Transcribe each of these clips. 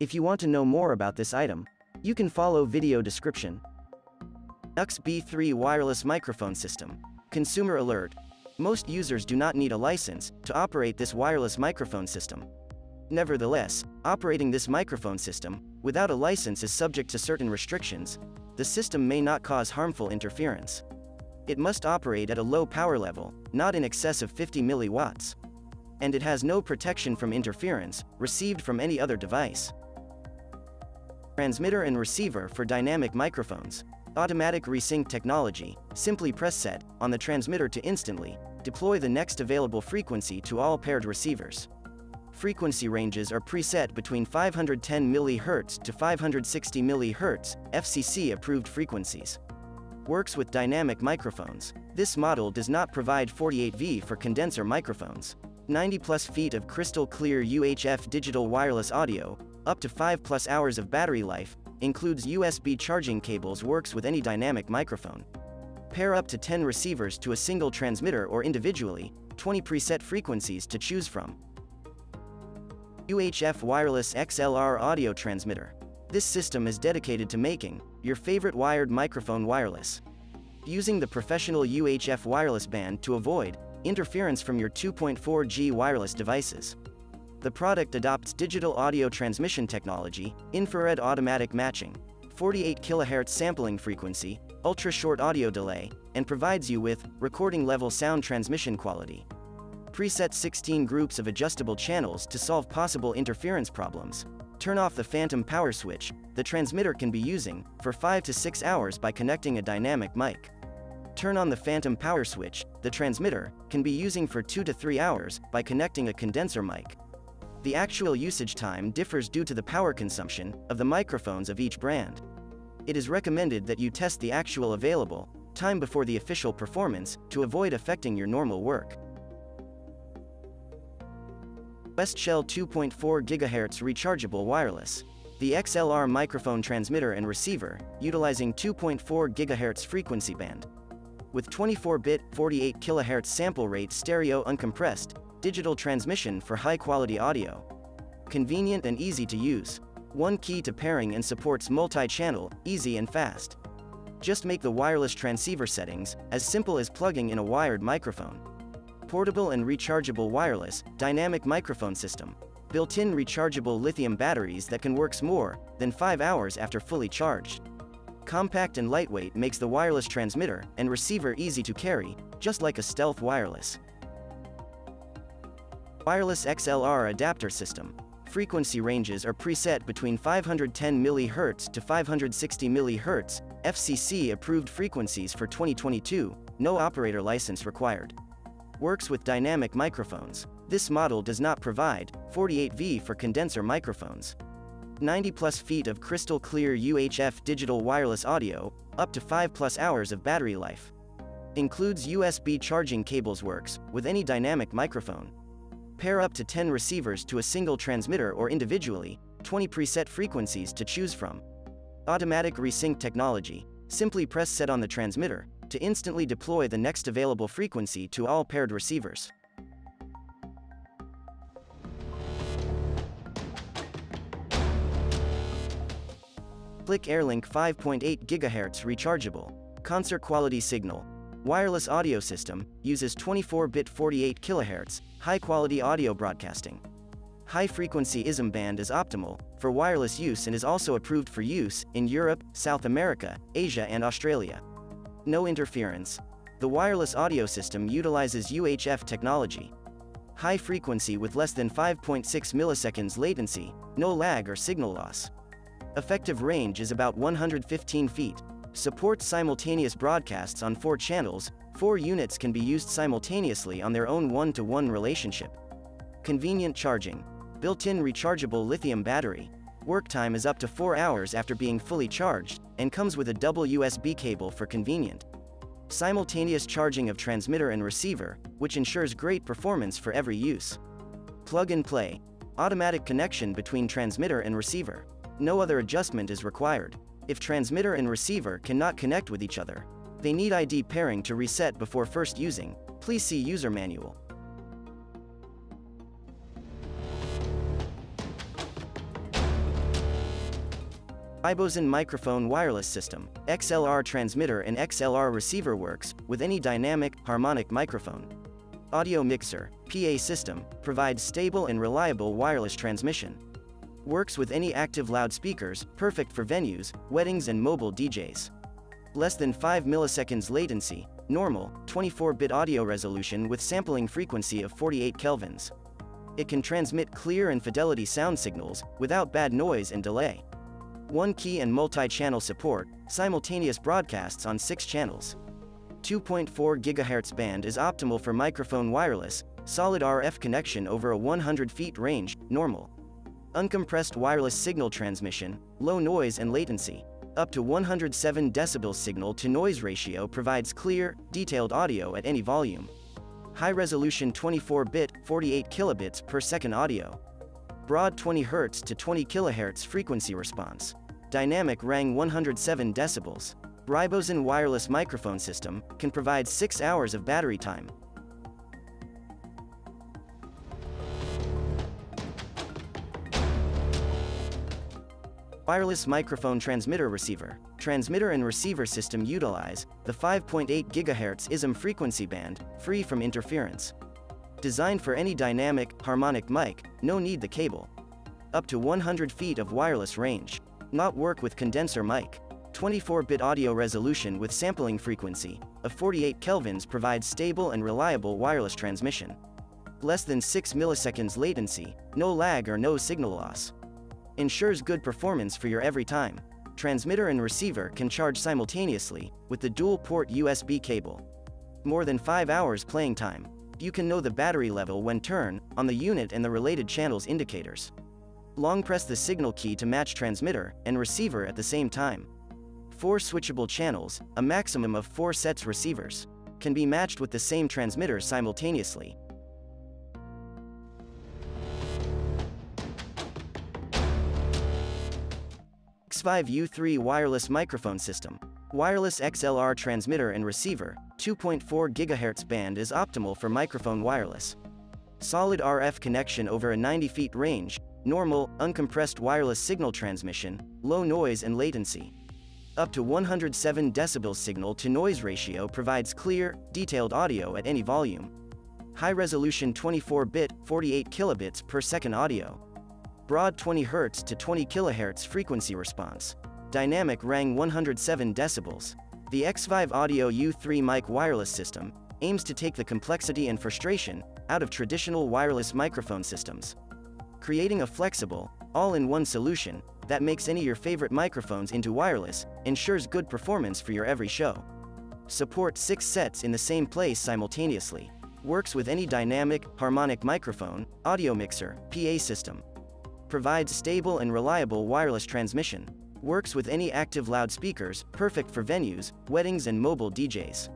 If you want to know more about this item, you can follow video description. UX B3 wireless microphone system. Consumer alert. Most users do not need a license to operate this wireless microphone system. Nevertheless, operating this microphone system without a license is subject to certain restrictions. The system may not cause harmful interference. It must operate at a low power level, not in excess of 50 milliwatts. And it has no protection from interference received from any other device. Transmitter and receiver for dynamic microphones. Automatic resync technology. Simply press set on the transmitter to instantly deploy the next available frequency to all paired receivers. Frequency ranges are preset between 510 mHz to 560 mHz, FCC-approved frequencies. Works with dynamic microphones. This model does not provide 48V for condenser microphones. 90+ feet of crystal clear UHF digital wireless audio, up to 5+ hours of battery life, includes USB charging cables. Works with any dynamic microphone. Pair up to 10 receivers to a single transmitter or individually, 20 preset frequencies to choose from. UHF wireless XLR audio transmitter. This system is dedicated to making your favorite wired microphone wireless. Using the professional UHF wireless band to avoid interference from your 2.4G wireless devices. The product adopts digital audio transmission technology, infrared automatic matching, 48 kHz sampling frequency, ultra-short audio delay, and provides you with recording-level sound transmission quality. Preset 16 groups of adjustable channels to solve possible interference problems. Turn off the phantom power switch. The transmitter can be using for 5 to 6 hours by connecting a dynamic mic. Turn on the phantom power switch. The transmitter can be using for 2 to 3 hours by connecting a condenser mic. The actual usage time differs due to the power consumption of the microphones of each brand. It is recommended that you test the actual available time before the official performance to avoid affecting your normal work. Best Shell 2.4 GHz rechargeable wireless. The XLR microphone transmitter and receiver, utilizing 2.4 GHz frequency band. With 24-bit, 48 kHz sample rate stereo uncompressed, digital transmission for high-quality audio. Convenient and easy to use. One key to pairing and supports multi-channel, easy and fast. Just make the wireless transceiver settings as simple as plugging in a wired microphone. Portable and rechargeable wireless, dynamic microphone system. Built-in rechargeable lithium batteries that can work more than 5 hours after fully charged. Compact and lightweight makes the wireless transmitter and receiver easy to carry, just like a stealth wireless. Wireless XLR adapter system. Frequency ranges are preset between 510 mHz to 560 mHz, FCC-approved frequencies for 2022, no operator license required. Works with dynamic microphones. This model does not provide 48V for condenser microphones. 90+ feet of crystal clear UHF digital wireless audio, up to 5+ hours of battery life. Includes USB charging cables. Works with any dynamic microphone. Pair up to 10 receivers to a single transmitter or individually, 20 preset frequencies to choose from. Automatic resync technology. Simply press set on the transmitter to instantly deploy the next available frequency to all paired receivers. Click AirLink 5.8 GHz rechargeable, concert quality signal. Wireless audio system, uses 24-bit 48 kHz, high-quality audio broadcasting. High-frequency ISM band is optimal for wireless use and is also approved for use in Europe, South America, Asia and Australia. No interference. The wireless audio system utilizes UHF technology. High frequency with less than 5.6 milliseconds latency, no lag or signal loss. Effective range is about 115 feet. Supports simultaneous broadcasts on 4 channels, 4 units can be used simultaneously on their own one-to-one relationship. Convenient charging. Built-in rechargeable lithium battery. Work time is up to 4 hours after being fully charged, and comes with a double USB cable for convenient simultaneous charging of transmitter and receiver, which ensures great performance for every use. Plug and play. Automatic connection between transmitter and receiver. No other adjustment is required. If transmitter and receiver cannot connect with each other, they need ID pairing to reset before first using. Please see user manual. Ibosen microphone wireless system, XLR transmitter and XLR receiver works with any dynamic, harmonic microphone. Audio mixer, PA system, provides stable and reliable wireless transmission. Works with any active loudspeakers, perfect for venues, weddings and mobile DJs. Less than 5 milliseconds latency, normal, 24-bit audio resolution with sampling frequency of 48 kelvins. It can transmit clear and fidelity sound signals, without bad noise and delay. One key and multi-channel support, simultaneous broadcasts on 6 channels. 2.4 GHz band is optimal for microphone wireless, solid RF connection over a 100 feet range, normal. Uncompressed wireless signal transmission, low noise and latency. Up to 107 decibel signal to noise ratio provides clear, detailed audio at any volume. High resolution 24-bit, 48 kilobits per second audio. Broad 20 Hz to 20 kHz frequency response. Dynamic rang 107 decibels. Rybozen wireless microphone system can provide 6 hours of battery time. Wireless microphone transmitter receiver. Transmitter and receiver system utilize the 5.8 GHz ISM frequency band, free from interference. Designed for any dynamic, harmonic mic, no need the cable. Up to 100 feet of wireless range. Not work with condenser mic. 24-bit audio resolution with sampling frequency of 48 kelvins provides stable and reliable wireless transmission. Less than 6 milliseconds latency, no lag or no signal loss. Ensures good performance for your every time. Transmitter and receiver can charge simultaneously with the dual-port USB cable. More than 5 hours playing time. You can know the battery level when turn on the unit and the related channels indicators. Long press the signal key to match transmitter and receiver at the same time. 4 switchable channels, a maximum of 4 sets receivers, can be matched with the same transmitter simultaneously. X5U3 wireless microphone system. Wireless XLR transmitter and receiver, 2.4 GHz band is optimal for microphone wireless. Solid RF connection over a 90 feet range, normal, uncompressed wireless signal transmission, low noise and latency. Up to 107 decibel signal to noise ratio provides clear, detailed audio at any volume. High resolution 24-bit, 48 kilobits per second audio. Broad 20 Hz to 20 kHz frequency response. Dynamic rang 107 decibels. The X5U3 mic wireless system aims to take the complexity and frustration out of traditional wireless microphone systems, creating a flexible, all-in-one solution that makes any of your favorite microphones into wireless, ensures good performance for your every show. Support 6 sets in the same place simultaneously. Works with any dynamic, harmonic microphone, audio mixer, PA system. Provides stable and reliable wireless transmission. Works with any active loudspeakers, perfect for venues, weddings and mobile DJs.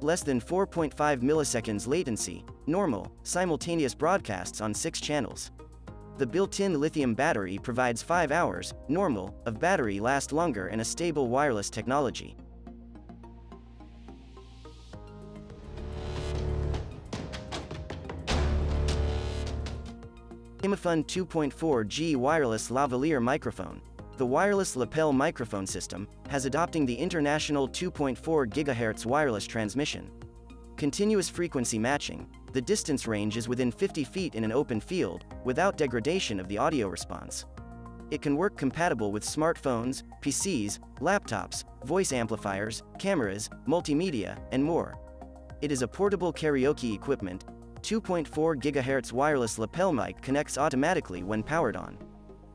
Less than 4.5 milliseconds latency, normal, simultaneous broadcasts on 6 channels. The built-in lithium battery provides 5 hours, normal, of battery last longer and a stable wireless technology. IMAFUN 2.4G wireless lavalier microphone. The wireless lapel microphone system has adopting the international 2.4 GHz wireless transmission. Continuous frequency matching, the distance range is within 50 feet in an open field, without degradation of the audio response. It can work compatible with smartphones, PCs, laptops, voice amplifiers, cameras, multimedia, and more. It is a portable karaoke equipment. 2.4 GHz wireless lapel mic connects automatically when powered on.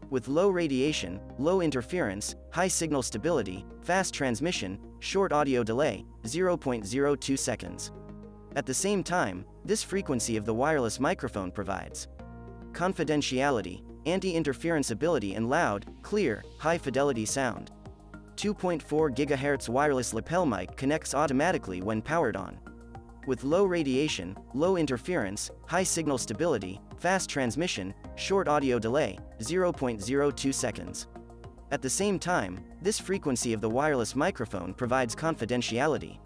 With low radiation, low interference, high signal stability, fast transmission, short audio delay, 0.02 seconds. At the same time, this frequency of the wireless microphone provides confidentiality, anti-interference ability and loud, clear, high-fidelity sound. 2.4 GHz wireless lapel mic connects automatically when powered on. With low radiation, low interference, high signal stability, fast transmission, short audio delay, 0.02 seconds. At the same time, this frequency of the wireless microphone provides confidentiality,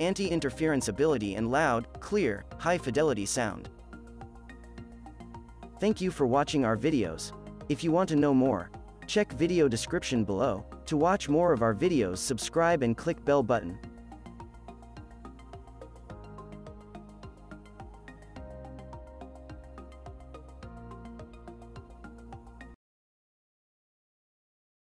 anti-interference ability and loud, clear, high-fidelity sound. Thank you for watching our videos. If you want to know more, Check video description below. To watch more of our videos, subscribe and click bell button.